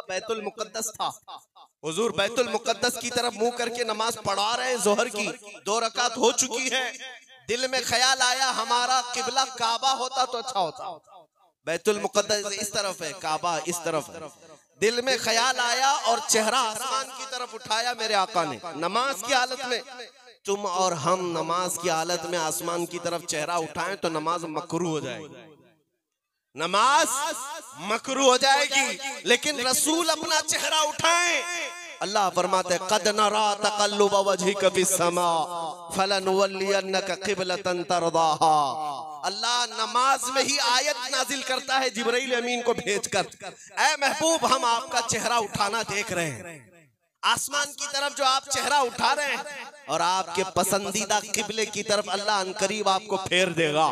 किबला बैतुल मुकद्दस था। हुजूर बैतुल मुकद्दस की तरफ मुंह करके नमाज पढ़ा रहे हैं, जोहर की दो रकात हो चुकी है। दिल में ख्याल आया हमारा किबला काबा होता तो अच्छा होता। बैतुल मुकद्दस इस तरफ है, काबा इस तरफ है। दिल में ख्याल आया और चेहरा आसमान की तरफ उठाया मेरे आका ने। नमाज की हालत में तुम और हम नमाज की हालत में आसमान की तरफ चेहरा उठाएं तो नमाज मकरू हो जाएगी, नमाज मकरू हो जाएगी। लेकिन रसूल अपना चेहरा उठाएं, अल्लाह फरमाते कद नरा तकल्लुब वजहिक फिस समा फलनुवल्लियन्नक क़िबलतन तरदाहा। अल्लाह नमाज में ही आयत नाजिल करता है जिब्राइल अमीन को भेजकर, ऐ महबूब हम आपका चेहरा उठाना देख रहे हैं। आसमान की तरफ जो आप चेहरा उठा रहे हैं और आपके पसंदीदा किबले की तरफ अल्लाह अनकरीब आपको फेर देगा।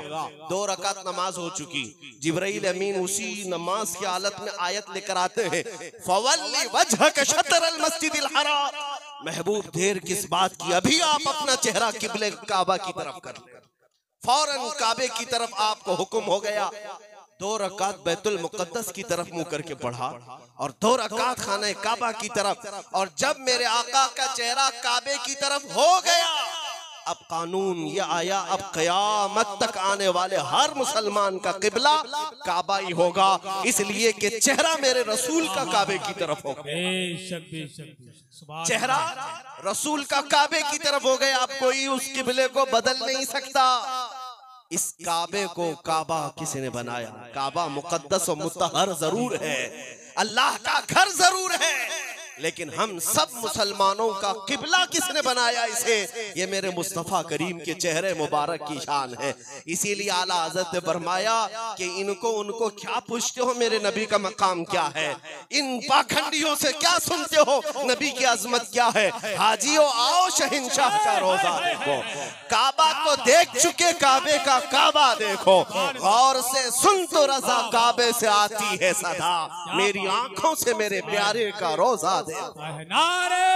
दो रकात नमाज हो चुकी, जिब्राइल अमीन उसी नमाज की हालत में आयत लेकर आते हैं, फवल्ली वजहक शतरल मस्जिदिल हराम। महबूब देर किस बात की, अभी आप अपना चेहरा किबले काबा की तरफ कर लें। फौरन काबे की तरफ आपको हुक्म हो गया, दो रकात बैतुल मुकद्दस की तरफ मुंह करके पढ़ा और दो रकात खाने काबा की तरफ। और जब मेरे आका का चेहरा काबे की तरफ हो गया, अब कानून ये आया, अब क़यामत तक आने वाले हर मुसलमान का किबला काबा ही होगा, इसलिए कि चेहरा मेरे रसूल का काबे की तरफ हो गया। चेहरा रसूल का काबे की तरफ हो गया, अब कोई उस किबले को बदल नहीं सकता। इस काबे को काबा किसने बनाया? काबा मुकद्दस और मुतहर जरूर है, अल्लाह का घर जरूर है, लेकिन हम सब मुसलमानों का किबला किसने बनाया इसे? ये मेरे मुस्तफ़ा करीम के चेहरे मुबारक की शान है। इसीलिए आला हज़रत ने फरमाया कि इनको उनको क्या पूछते हो, मेरे नबी का मकाम क्या है? इन पाखंडियों से क्या सुनते हो, नबी की अजमत क्या है? हाजियों आओ, शहंशाह का रोजा देखो, काबा को देख चुके काबे का काबा देखो। गौर से सुन तो रजा काबे से आती है सदा, मेरी आंखों से मेरे प्यारे का रोजा। नारे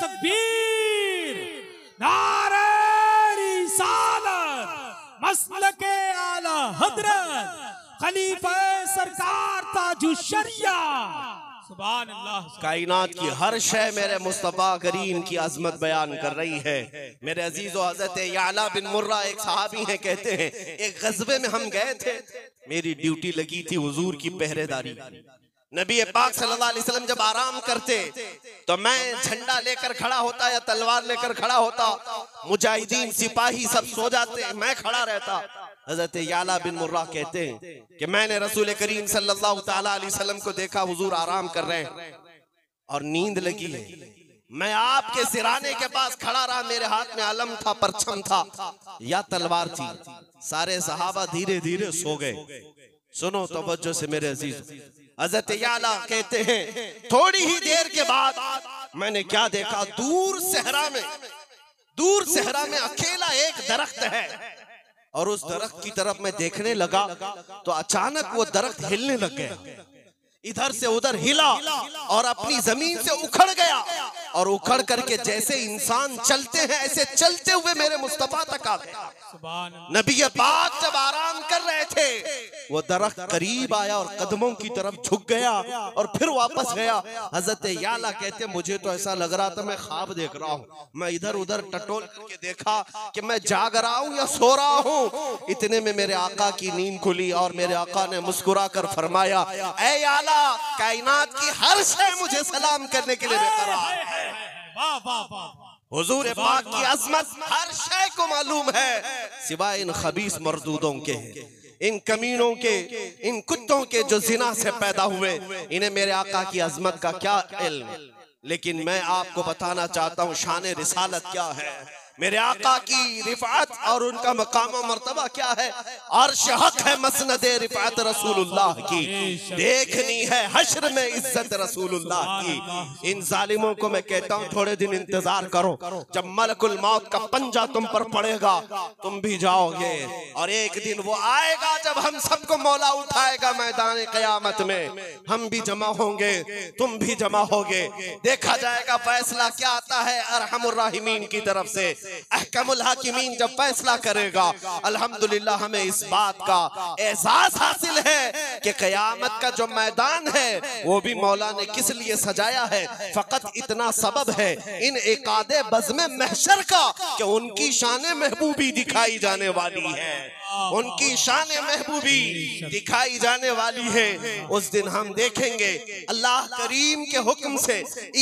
तकबीर, नारे रिसालत, मसलके आला हजरत, खलीफा सरकार ताजुशरिया। सुभान अल्लाह। कायनात की हर शय मेरे मुस्तफ़ा करीम की अजमत बयान कर रही है। मेरे अजीजो, हजरत याला बिन मुर्रा एक सहाबी हैं, कहते हैं एक गज़बे में हम गए थे, मेरी ड्यूटी लगी थी हुजूर की पहरेदारी। नबी पाक सल्लल्लाहु अलैहि वसल्लम जब आराम करते तो मैं झंडा लेकर खड़ा होता या तलवार लेकर खड़ा होता, मुजाहिदीन सिपाही सब सो जाते, मैं खड़ा रहता। हजरत याला बिन मुर्रा कहते हैं कि मैंने रसूल करीम सल्लल्लाहु ताला अलैहि वसल्लम को देखा, हुजूर आराम कर रहे हैं और नींद लगी है। मैं आपके सिराने के पास खड़ा रहा, मेरे हाथ में अलम था, परचम था या तलवार थी। सारे सहाबा धीरे धीरे सो गए। सुनो तवज्जो से मेरे अजीज, हज़रत याला कहते हैं थोड़ी ही देर के बाद मैंने क्या देखा, दूर सहरा में अकेला एक दरख्त है और उस दरख्त की तरफ मैं देखने लगा तो अचानक वो दरख्त हिलने लग गया, इधर से उधर हिला और अपनी जमीन से उखड़ गया। और उखड़ करके जैसे इंसान चलते हैं ऐसे चलते हुए मेरे मुस्तफा तक आ गए। नबी पाक जब आराम कर रहे थे वो दरख्त करीब आया और कदमों की तरफ झुक गया और फिर वापस गया। हजरत याला कहते मुझे तो ऐसा लग रहा था मैं ख्वाब देख रहा हूँ, मैं इधर उधर टटोल करके देखा कि मैं जाग रहा हूँ या सो रहा हूँ। इतने में मेरे आका की नींद खुली और मेरे आका ने मुस्कुरा कर फरमाया, ऐ याला, कायनात की हर शय मुझे सलाम करने के लिए बेकरार है। वाह वाह वाह, हुजूर पाक की अजमत हर शय को मालूम है, सिवाय इन खबीस मर्दूदों के, इन कमीनों के, इन कुत्तों के जो जिना से पैदा हुए, इन्हें मेरे आका की अजमत का क्या इल्म। लेकिन मैं आपको बताना चाहता हूँ शान रिसालत क्या है, मेरे आका की रिफात और उनका मकाम और मर्तबा क्या है। अर्श हक है मसनदे रिफात रसूलुल्लाह की, देखनी है हश्र में इज्जत रसूलुल्लाह की। इन जालिमों को मैं कहता हूँ थोड़े दिन इंतजार करो, जब मलकुल मौत का पंजा तुम पर पड़ेगा तुम भी जाओगे। और एक दिन वो आएगा जब हम सबको मौला उठाएगा मैदान क़यामत में, हम भी जमा होंगे, तुम भी जमा होगे। देखा जाएगा फैसला क्या आता है अरहमुर्राहिमीन की तरफ से। अहकमुल हाकिमीन जब फैसला करेगा। अल्हम्दुलिल्लाह हमें इस बात का एहसास हासिल है कि क़यामत का जो मैदान है वो भी मौला ने किस लिए सजाया है, फकत इतना सबब है इन एकादे बज़्मे महशर का कि उनकी शान महबूबी दिखाई जाने वाली है, उनकी शान महबूबी दिखाई जाने वाली है। उस दिन हम देखेंगे अल्लाह करीम के हुक्म से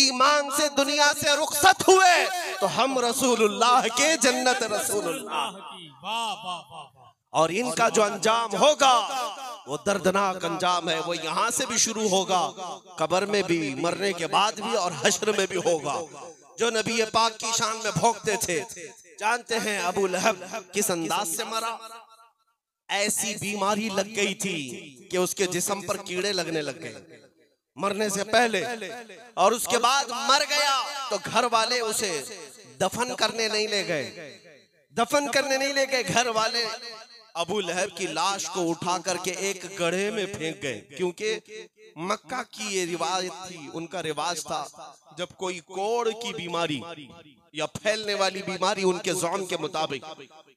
ईमान से दुनिया से रुखसत हुए तो हम रसूलुल्लाह के जन्नत रसूलुल्लाह की और इनका जो अंजाम होगा वो दर्दनाक अंजाम है। वो यहाँ से भी शुरू होगा, कब्र में भी, मरने के बाद भी और हश्र में भी होगा। जो नबी पाक की शान में भोंकते थे, जानते हैं अबू लहद किस अंदाज से मरा? ऐसी बीमारी लग गई थी कि उसके जिस्म पर कीड़े लगने लग गए मरने से पहले, और उसके बाद मर गया तो घर वाले उसे दफन करने नहीं ले गए, दफन करने नहीं ले गए। घर वाले अबू लहब की लाश को उठा करके एक गड्ढे में फेंक गए, क्योंकि मक्का की ये रिवाज थी, उनका रिवाज था जब कोई कोढ़ की बीमारी या फैलने वाली बीमारी उनके ज़ौन के मुताबिक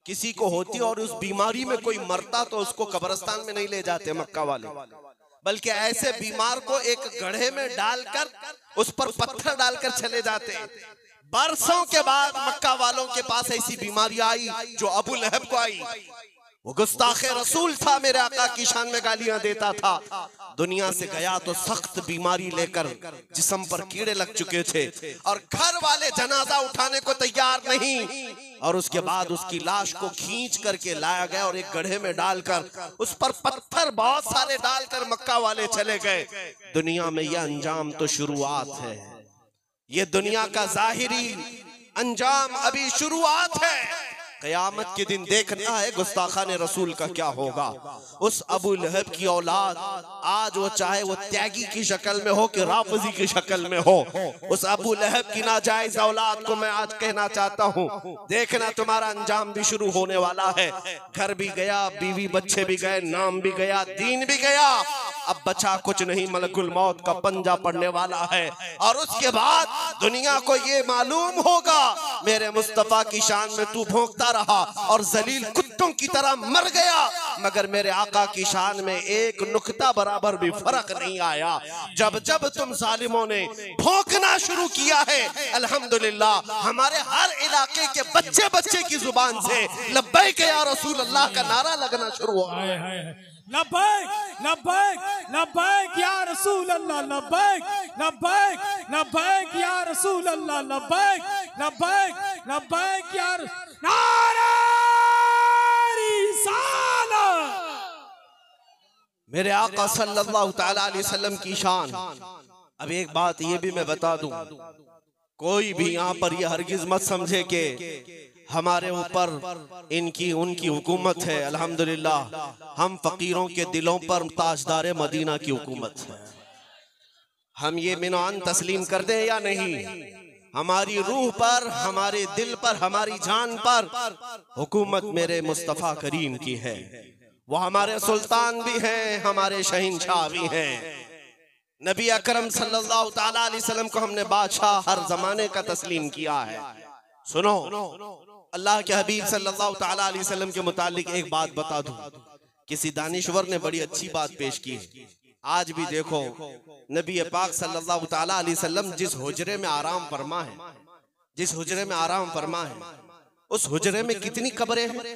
किसी को होती और उस बीमारी में कोई मरता तो उसको कब्रिस्तान में नहीं ले जाते मक्का वाले, बल्कि ऐसे बीमार को एक गड्ढे में डालकर उस पर पत्थर डालकर चले जाते। बरसों के बाद मक्का वालों के पास ऐसी बीमारी आई जो अबू लहब को आई। वो गुस्ताखे रसूल था, मेरे आका की शान में गालियां देता था। दुनिया से गया तो सख्त बीमारी लेकर, जिस्म पर कीड़े लग चुके थे और घर वाले जनाजा उठाने को तैयार नहीं, और उसके बाद उसकी लाश को खींच करके लाया गया और एक गड्ढे में डालकर उस पर पत्थर बहुत सारे डालकर मक्का वाले चले गए। दुनिया में यह अंजाम तो शुरुआत है, ये दुनिया का जाहिरी अंजाम अभी शुरुआत है। क़यामत के दिन देखना है गुस्ताखाने रसूल का क्या होगा। उस अबू लहब की औलाद आज वो चाहे वो त्यागी की शक्ल में हो कि राफजी की शक्ल में हो, उस अबू लहब की नाजायज औलाद को मैं आज कहना चाहता हूँ, देखना तुम्हारा अंजाम भी शुरू होने वाला है। घर भी गया, बीवी बच्चे भी गए, नाम भी गया, दीन भी गया, अब बचा कुछ नहीं, मलकुल मौत का पंजा पड़ने वाला है। और उसके बाद दुनिया को ये मालूम होगा मेरे मुस्तफ़ा की शान में तू भोंकता रहा और जलील कुत्तों की तरह मर गया, मगर मेरे आका की शान में एक नुक्ता बराबर भी फर्क नहीं आया। जब जब तुम जालिमों ने भोंकना शुरू किया है, अल्हम्दुलिल्लाह हमारे हर इलाके के बच्चे बच्चे की जुबान से लब्बैक या रसूल अल्लाह का नारा लगना शुरू हो गया। लब्बैक लब्बैक लब्बैक या रसूल अल्लाह, लब्बैक लब्बैक लब्बैक या रसूल अल्लाह, लब्बैक लब्बैक लब्बैक या नारा रिसालत। मेरे आका सल्लल्लाहु तआला अलैहि वसल्लम की शान। अब एक बात ये भी मैं बता दूं, कोई भी यहाँ पर यह हरगिज मत समझे कि हमारे ऊपर इनकी उनकी हुकूमत है। अल्हम्दुलिल्लाह हम फकीरों के दिलों पर ताजदार मदीना की हुकूमत है। हम ये मिनान तस्लीम कर दें या नहीं, हमारी रूह पर, हमारे दिल पर, हमारी जान पर हुकूमत मेरे मुस्तफ़ा करीम की है। वो हमारे सुल्तान भी हैं, हमारे शहंशाह भी हैं। नबी अकरम सल्लल्लाहु तआला अलैहि वसल्लम को हमने बादशाह हर जमाने का तस्लीम किया है। सुनो, अल्लाह के हबीब सल्लल्लाहु तआला अलैहि वसल्लम के मुतालिक एक बात बता दूं, किसी दानिश्वर ने बड़ी अच्छी बात पेश की है। आज भी देखो नबी पाक सल्लल्लाहु तआला अलैहि वसल्लम जिस हुजरे में आराम फरमा है, जिस हुजरे में आराम फरमा है, उस हुजरे में कितनी कब्रें हैं?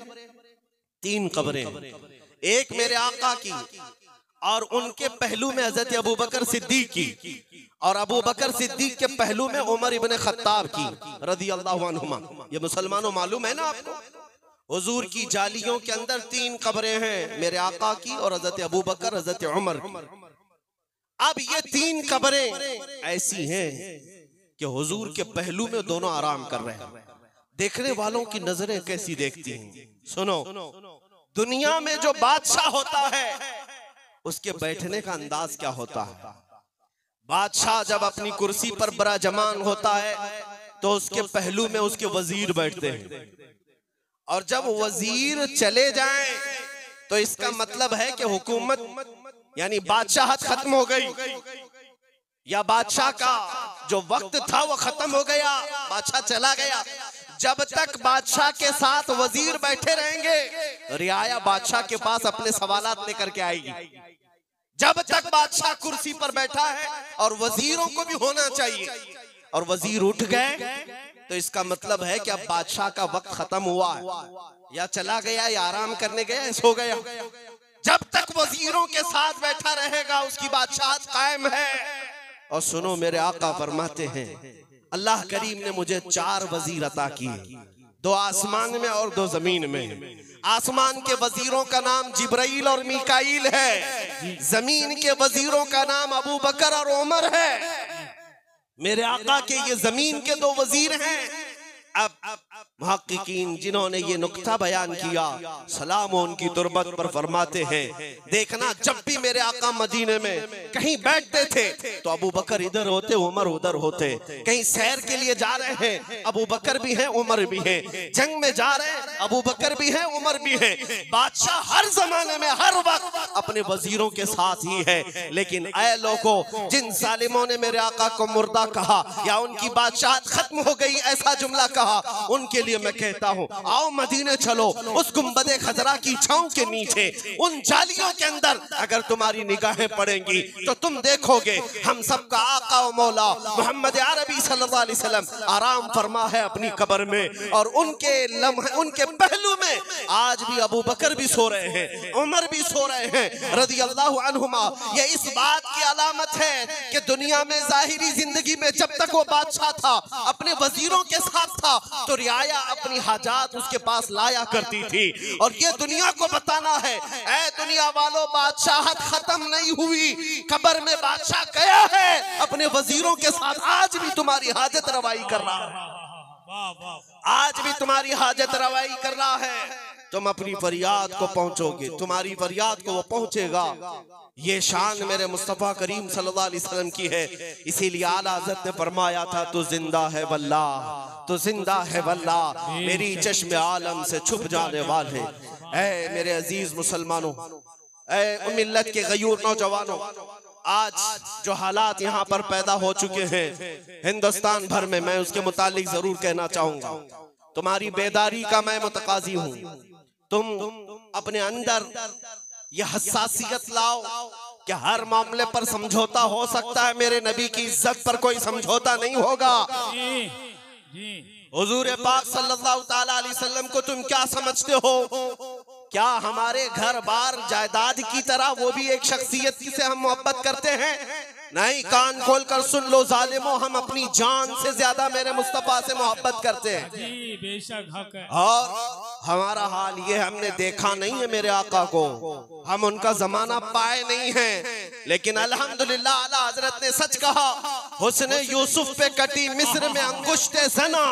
3 कब्रें हैं, एक मेरे आका की और उनके पहलू में हजरत अबू बकर सिद्दीक की, और अबू बकर सिद्दीक के पहलू में उमर इब्न खत्ताब की रज़ी अल्लाहु अन्हुमा। ये मुसलमानों मालूम है ना आपको, हुजूर की जालियों के अंदर 3 कब्रें हैं, मेरे आका की और हजरत अबू बकर, हजरत उमर की। अब ये 3 कब्रें ऐसी हैं कि हुजूर के पहलू में दोनों आराम कर रहे हैं। देखने वालों की नजरें कैसी देखती हैं। सुनो, दुनिया में जो बादशाह होता है उसके बैठने का अंदाज क्या होता है? बादशाह जब अपनी कुर्सी पर बराजमान होता है तो उसके पहलू में उसके वजीर बैठते हैं, और जब वजीर चले जाएं तो इसका मतलब है कि हुकूमत यानी बादशाहत खत्म हो गई, या बादशाह का जो वक्त था वो खत्म हो गया, बादशाह चला गया। जब तक बादशाह के साथ वजीर बैठे रहेंगे रियाया बादशाह के पास अपने सवालात लेकर के आएगी। जब तक बादशाह कुर्सी पर बैठा है, और वजीरों को भी होना चाहिए, और वजीर उठ गए तो इसका मतलब है कि अब बादशाह का वक्त खत्म हुआ है, या चला गया, या आराम करने गया, या सो गया। जब तक वजीरों के साथ बैठा रहेगा उसकी बादशाहत कायम है। और सुनो, मेरे आका फरमाते हैं अल्लाह करीम ने मुझे चार वजीर अता किए, दो आसमान में और दो जमीन में। आसमान के वजीरों का नाम जिब्राइल और मीकाईल है, जमीन के वजीरों का नाम अबू बकर और उमर है। मेरे आका के ये जमीन के दो वजीर हैं। अब मुहक्किकीन जिन्होंने ये नुक्ता बयान किया, सलाम उनकी तुरबत पर, फरमाते हैं देखना जब भी मेरे आका मदीने में कहीं बैठते थे तो अबू बकर इधर होते, उमर उधर होते। कहीं सैर के लिए जा रहे हैं, अबू बकर भी हैं, उमर भी हैं। जंग में जा रहे हैं, अबू बकर भी हैं, उमर भी हैं। बादशाह हर जमाने में हर वक्त अपने वजीरों के साथ ही है। लेकिन ऐ लोगों, जिन जालिमों ने मेरे आका को मुर्दा कहा या उनकी बादशाहत खत्म हो गई ऐसा जुमला कहा, उनके लिए मैं कहता हूँ आओ मदीने चलो, उस गुंबदे खजरा की छांव के नीचे, उन जालियों के अंदर अगर तुम्हारी निगाहें पड़ेंगी तो तुम देखोगे हम सब का आका और मौला मोहम्मद अरबी सल्लल्लाहु अलैहि वसल्लम आराम फरमा है अपनी कब्र में। और उनके पहलू में आज भी अबू बकर भी सो रहे हैं, उमर भी सो रहे हैं, रज़ियल्लाहु अन्हुमा। ये इस बात की अलामत है कि दुनिया में जाहिरी जिंदगी में जब तक वो बादशाह था अपने वजीरों के साथ था तो रियाया अपनी हाजात उसके पास लाया करती थी। और ये दुनिया को बताना है, ऐ दुनिया वालों, बादशाहत खत्म नहीं हुई, कब्र में बादशाह गया है, अपने वजीरों के साथ आज भी तुम्हारी हाजत रवाई कर रहा है, आज भी तुम्हारी हाजत रवाई कर रहा है। तुम अपनी फरियाद को पहुंचोगे, तुम्हारी फरियाद को वो पहुंचेगा। ये शान मेरे मुस्तफ़ा करीम सल्लल्लाहु अलैहि वसल्लम की है। इसीलिए आला हज़रत ने फरमाया था तू जिंदा है वल्लाह, तू जिंदा है वल्लाह, मेरी चश्मे आलम से छुप जाने वाले। ऐ मेरे अजीज मुसलमानों, ऐ मिल्लत के गयूर नौजवानों, आज जो हालात यहाँ पर पैदा हो चुके हैं हिंदुस्तान भर में, मैं उसके मुतालिक जरूर कहना चाहूँगा। तुम्हारी बेदारी का मैं मुतकाजी हूँ। तुम अपने अंदर यह हसासियत लाओ कि हर मामले पर समझौता हो सकता है। मेरे नबी की इज्जत पर कोई समझौता नहीं होगा। हुजूर पाक सल्लल्लाहु ताला अलैहि वसल्लम को तुम क्या समझते हो? क्या हमारे घर बार जायदाद की तरह वो भी एक शख्सियत से हम मोहब्बत करते हैं? नहीं, कान खोल कर सुन लो जालिमो, हम अपनी जान से ज्यादा मेरे मुस्तफ़ा से मोहब्बत करते हैं। जी बेशक हक है। और हमारा हाल ये, हमने देखा नहीं है मेरे आका को, हम उनका जमाना पाए नहीं है। लेकिन अल्हम्दुलिल्लाह आला हजरत ने सच कहा, हुस्ने यूसुफ पे कटी मिस्र में अंगुश्ते जना,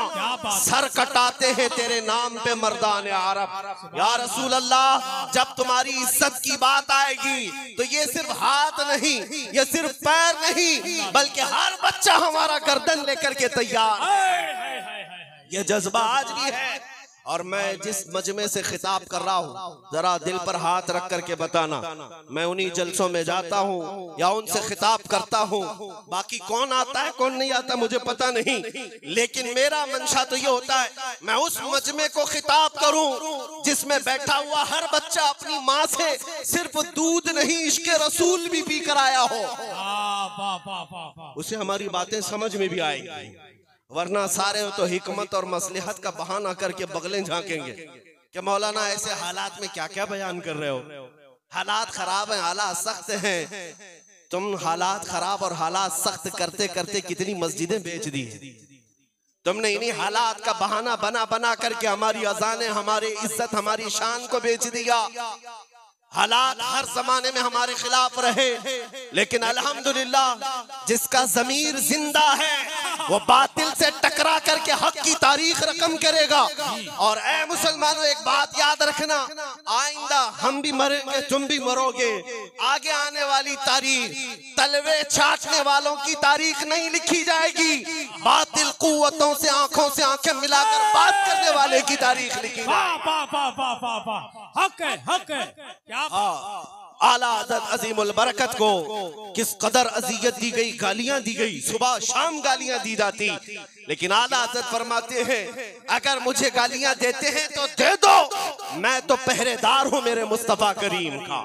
सर कटाते हैं तेरे नाम पे मर्दान अरब। या रसूल अल्लाह, जब तुम्हारी इज्जत की बात आएगी तो ये सिर्फ हाथ नहीं, ये सिर्फ पैर नहीं, बल्कि हर बच्चा हमारा गर्दन लेकर के तैयार है। यह जज्बा आज भी है। और मैं जिस मजमे से खिताब कर रहा हूँ, जरा दिल पर हाथ रख करके बताना, मैं उन्हीं जलसों में जाता हूँ या उनसे खिताब करता हूँ। बाकी कौन आता है कौन नहीं आता मुझे पता नहीं, लेकिन मेरा मंशा तो ये होता है मैं उस मजमे को खिताब करूँ जिसमें बैठा हुआ हर बच्चा अपनी माँ से सिर्फ दूध नहीं इश्के रसूल भी पी कर आया हो, उसे हमारी बातें समझ में भी आएगी। वरना सारे हो तो हिकमत और मसलिहत का बहाना करके बगलें झांकेंगे कि मौलाना ऐसे हालात में क्या क्या बयान कर रहे हो, हालात खराब हैं, हालात सख्त हैं। तुम हालात खराब और हालात सख्त करते करते कितनी मस्जिदें बेच दी हैं तुमने। इन्हीं हालात का बहाना बना बना करके हमारी अजानें, हमारी इज्जत, हमारी शान को बेच दिया। हालात हर जमाने में हमारे खिलाफ रहे, लेकिन अल्हम्दुलिल्लाह जिसका ज़मीर जिंदा है वो बातिल से टकरा करके हक की तारीख रकम करेगा। और ऐ मुसलमानों, एक बात याद रखना, आइंदा हम भी मरेंगे, तुम भी मरोगे। आगे आने वाली तारीख तलवे छाटने वालों की तारीख नहीं लिखी जाएगी, बातिल कुव्वतों से आंखों से आंखें मिलाकर बात करने वाले की तारीख लिखी। हक है, हक है। आला हज़रत अज़ीमुल बरकत को किस कदर अज़ियत दी गई, गालियां दी गई, सुबह शाम गालियां दी जाती, लेकिन आला हज़रत फरमाते हैं अगर मुझे गालियां देते हैं तो दे दो, मैं तो पहरेदार हूँ मेरे मुस्तफ़ा करीम का,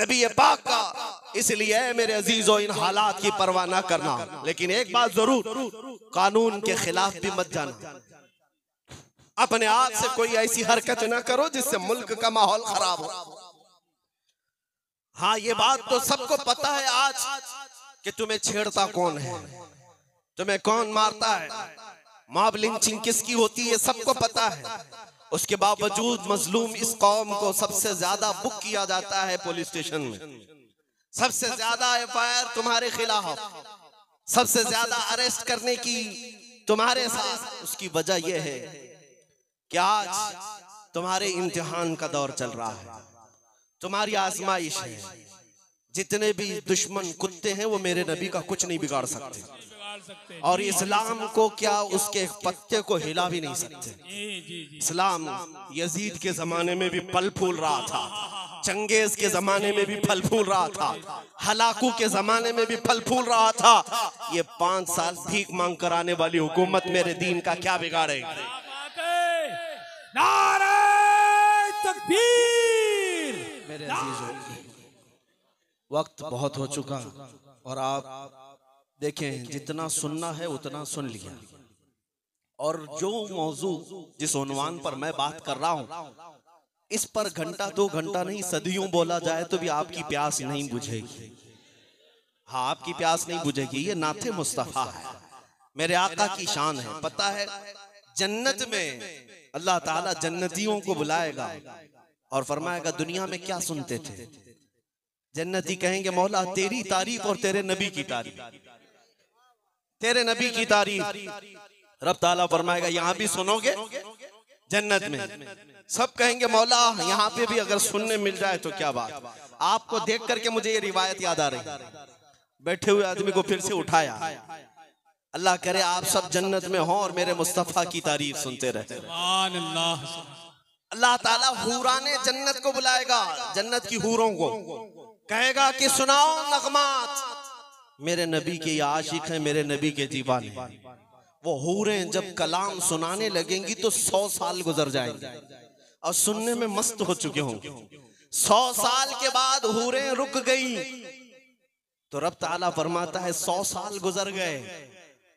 नबी पाक का। इसलिए मेरे अजीजों, इन हालात की परवाह ना करना, लेकिन एक बात जरूर, कानून के खिलाफ भी मत जाना। अपने आप से कोई ऐसी हरकत ना करो जिससे मुल्क का माहौल खराब हो। हाँ, ये बात तो सबको पता है आज कि तुम्हें छेड़ता कौन है, तुम्हें कौन मारता है, मॉब लिंचिंग किसकी होती है, सबको पता है। उसके बावजूद मजलूम इस कौम को सबसे ज्यादा बुक किया जाता है पुलिस स्टेशन में, सबसे ज्यादा FIR तुम्हारे खिलाफ, सबसे ज्यादा अरेस्ट करने की तुम्हारे साथ। उसकी वजह यह है कि आज तुम्हारे इम्तिहान का दौर चल रहा है, तुम्हारी आजमाइश है। जितने भी दुश्मन कुत्ते हैं वो मेरे नबी का कुछ नहीं बिगाड़ सकते, और इस्लाम को क्या उसके पत्ते को हिला भी नहीं सकते। इस्लाम यजीद के जमाने में भी फल फूल रहा था, चंगेज के जमाने में भी फल फूल रहा था, हलाकू के जमाने में भी फल फूल रहा था। ये 5 साल भीख मांग कर आने वाली हुकूमत मेरे दीन का क्या बिगाड़ेगी। नारे तकबीर। मेरे अजीजों, वक्त बहुत हो चुका और आप देखें जितना सुनना है उतना सुन लिया, और जो मौजू जिस उन्वान पर मैं बात कर रहा हूँ इस पर घंटा 2 घंटा नहीं, सदियों बोला जाए तो भी आपकी प्यास नहीं बुझेगी। हाँ, आपकी प्यास नहीं बुझेगी। ये नाते मुस्तफ़ा है, मेरे आका की शान है। पता है जन्नत में अल्लाह ताला जन्नतियों को बुलाएगा और फरमाएगा दुनिया में क्या सुनते थे। जन्नती कहेंगे मौला तेरी तारीफ और तेरे नबी की तारीफ, तेरे नबी की तारीफ। रब ताला फरमाएगा यहाँ भी सुनोगे जन्नत में। सब कहेंगे मौला यहाँ पे भी अगर सुनने मिल जाए तो क्या बात। आपको देख करके मुझे ये रिवायत याद आ रही, बैठे हुए आदमी को फिर से उठाया, अल्लाह करे आप सब जन्नत में हों और मेरे मुस्तफ़ा की तारीफ सुनते रहे। अल्लाह ताला हूराने जन्नत को बुलाएगा, जन्नत की हूरों को कहेगा कि सुनाओ नगमात, मेरे नबी के आशिक हैं, मेरे नबी के दीवाने। वो हूरें जब कलाम सुनाने लगेंगी तो 100 साल गुजर जाएंगे और सुनने में मस्त हो चुके होंगे। 100 साल के बाद हूरें रुक गई तो रब ताला फरमाता है 100 साल गुजर गए,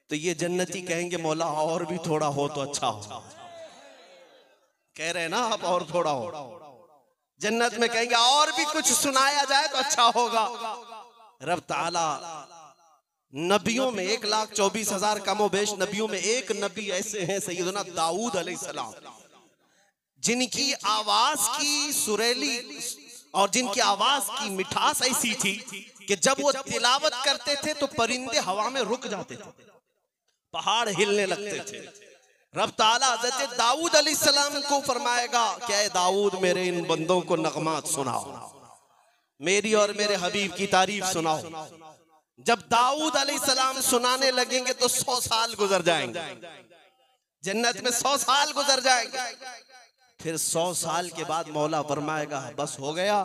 तो ये जन्नती कहेंगे मौला और भी थोड़ा हो तो अच्छा हो। कह रहे हैं ना आप, और थोड़ा हो। जन्नत में कहेंगे और भी कुछ सुनाया जाए तो अच्छा होगा। रब ताला नबियों में 1,24,000 कमोबेश नबियों में एक नबी ऐसे हैं सैयदना दाऊद अलैहिस्सलाम, जिनकी आवाज की सुरेली और जिनकी आवाज की मिठास ऐसी थी कि जब वो तिलावत करते थे तो परिंदे हवा में रुक जाते थे, पहाड़ हिलने लगते थे। रब ताला हज़रत दाऊद अलैहिस्सलाम को फरमाएगा कि ए दाऊद मेरे इन बंदों को नगमात सुनाओ, मेरी और मेरे हबीब की तारीफ सुनाओ। जब दाऊद अलैहिस्सलाम सुनाने लगेंगे तो 100 साल गुजर जाएंगे, जन्नत में 100 साल गुजर जाएंगे। फिर 100 साल के बाद मौला फरमाएगा बस हो गया।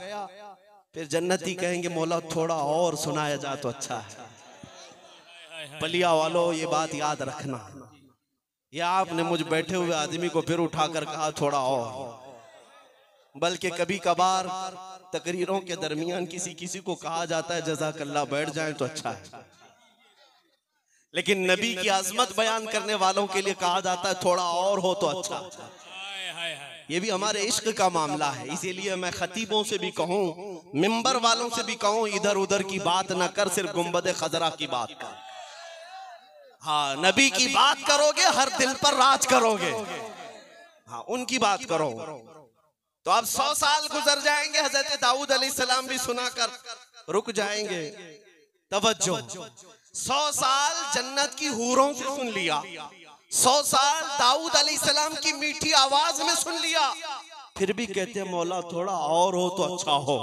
फिर जन्नती कहेंगे मौला थोड़ा और सुनाया जाए तो अच्छा है। बलिया वालों, ये बात याद रखना। ये आपने मुझ बैठे हुए आदमी को फिर उठाकर कहा थोड़ा और, बल्कि कभी कभार तकरीरों के दरमियान किसी किसी को कहा जाता है जज़ाकल्लाह बैठ जाए तो अच्छा है, लेकिन नबी की आजमत बयान करने वालों के लिए कहा जाता है थोड़ा और हो तो अच्छा। ये भी हमारे इश्क का मामला है। इसीलिए मैं खतीबों से भी कहूँ, मिंबर वालों से भी कहूँ, इधर उधर की बात ना कर, सिर्फ गुंबद खजरा की बात कर। हाँ, नबी की बात करोगे हर दिल पर राज करोगे। हाँ, उनकी बात करो। तो अब 100 साल गुजर जाएंगे, हजरत दाऊद अलैहिस्सलाम भी सुनाकर रुक जाएंगे। तवज्जो, 100 साल जन्नत की हूरों से सुन लिया, 100 साल दाऊद अलैहिस्सलाम की मीठी आवाज में सुन लिया, फिर भी कहते हैं मौला थोड़ा और हो तो अच्छा हो,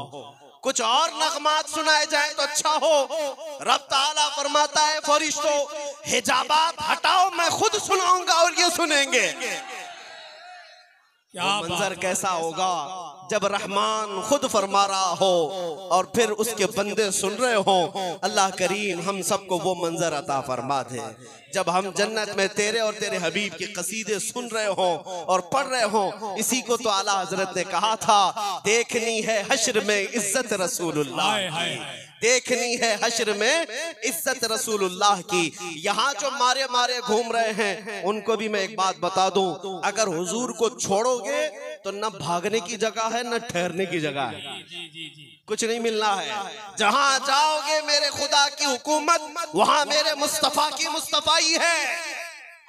कुछ और नगमात सुनाए जाए तो अच्छा हो। रब ताला फरमाता है फरिश्तों हिजाबात हटाओ, मैं खुद सुनाऊंगा और ये सुनेंगे। क्या मंजर कैसा होगा जब रहमान खुद फरमा रहा हो और फिर उसके बंदे सुन रहे हो। अल्लाह करीम हम सबको वो मंजर अता फरमा दे जब हम जन्नत में तेरे और तेरे हबीब के कसीदे सुन रहे हों और पढ़ रहे हों। इसी को तो आला हजरत ने कहा था, देखनी है हश्र में इज्जत रसूलुल्लाह की, देखनी है हश्र में इज्जत रसूलुल्लाह की। यहाँ जो मारे मारे घूम रहे हैं उनको भी मैं एक बात बता दूं, अगर हुजूर को छोड़ोगे तो न भागने की जगह है न ठहरने की जगह है, कुछ नहीं मिलना है। जहाँ जाओगे मेरे खुदा की हुकूमत, वहाँ मेरे मुस्तफ़ा की मुस्तफ़ाई है।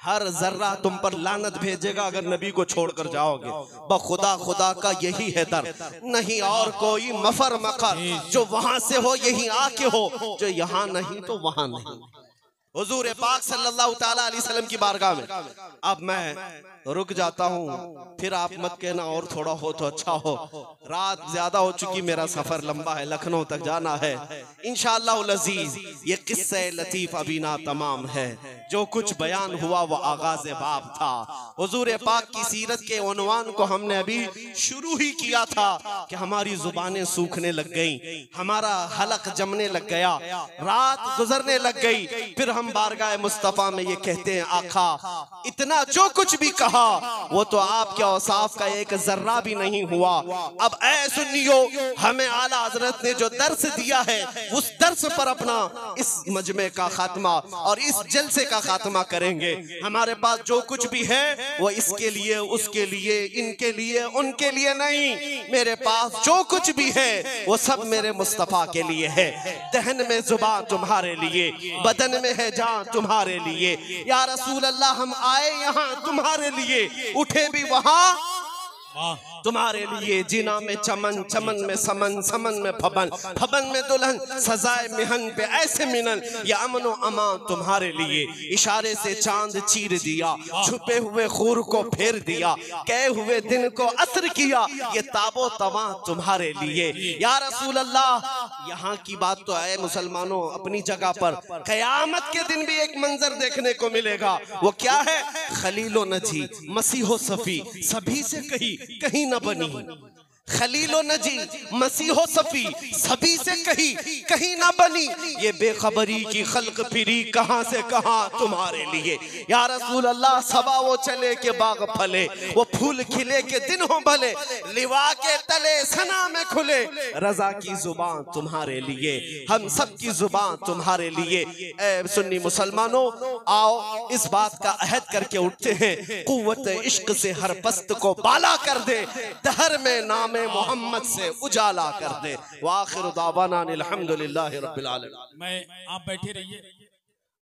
हर जर्रा तुम पर लानत भेजेगा अगर नबी को छोड़कर जाओगे। बखुदा खुदा का यही है दर, नहीं और कोई मफर मकर। जो वहां से हो यही आके हो, जो यहाँ नहीं तो वहाँ नहीं। हुजूर पाक सल्लल्लाहु तआला अलैहि वसल्लम की बारगाह में अब मैं रुक जाता हूँ, फिर आप मत कहना और थोड़ा हो तो अच्छा हो। रात ज्यादा हो चुकी, मेरा सफर लंबा है, लखनऊ तक जाना है इंशाअल्लाहुल अज़ीज़। ये किस्से लतीफ अभी ना तमाम है, जो कुछ बयान हुआ वो आगाज बाब था। हुजूर पाक की सीरत के उन्वान को हमने अभी शुरू ही किया था कि हमारी जुबानें सूखने लग गई, हमारा हलक जमने लग गया, रात गुजरने लग गई। फिर हम बारगाह मुस्तफ़ा में ये कहते हैं, आखा इतना जो कुछ भी कहा वो तो आपके औसाफ का एक जर्रा भी नहीं हुआ। अब ऐ सुनियो, हमें आला हजरत ने जो दर्स दिया है उस दर्स पर अपना इस मजमे का खात्मा और इस जलसे का खात्मा करेंगे। हमारे पास जो कुछ भी है वो इसके लिए, उसके लिए, इनके लिए, उनके लिए नहीं। मेरे पास जो कुछ भी है वो सब मेरे मुस्तफ़ा के लिए है। दहन में जुबान तुम्हारे लिए, बदन में है जान तुम्हारे लिए। या रसूल अल्लाह हम आए यहाँ तुम्हारे लिए, उठे भी वहाँ तुम्हारे लिए। जिना में चमन, चमन में समन, समन में फबन, फबन में दुल्हन, सजाए मिहन पे ऐसे मिनन। या अमन और अमान तुम्हारे लिए, इशारे से चांद चीर दिया, छुपे हुए खूर को फेर दिया, कहे हुए दिन को असर किया। ये ताबो तवा तुम्हारे लिए। या रसूल अल्लाह यहाँ की बात तो है मुसलमानों अपनी जगह पर, कयामत के दिन भी एक मंजर देखने को मिलेगा। वो क्या है? खलीलो नजी मसीहो सफी सभी से कहीं कहीं बनी, खलीलो नजी मसीहो सफी सभी से कहीं कहीं ना बनी। ये बेखबरी की खल्क फिरी कहां से कहां तुम्हारे लिए। या रसूल अल्लाह सबा वो चले के बाग फले, वो फूल खिले के दिन हो भले, लिवा के तले सना में खुले। रजा की जुबान तुम्हारे लिए, हम सब की जुबान तुम्हारे लिए। ए सुन्नी मुसलमानों आओ, इस बात का अहद करके उठते हैं, कुव्वत इश्क से हर पस्त को बाला कर दे, दहर में नाम मोहम्मद से उजाला कर दे। वाखिर दावाना अनिल हम्दुलिल्लाह रब्बिल आलमीन। मैं आप बैठे रहिए।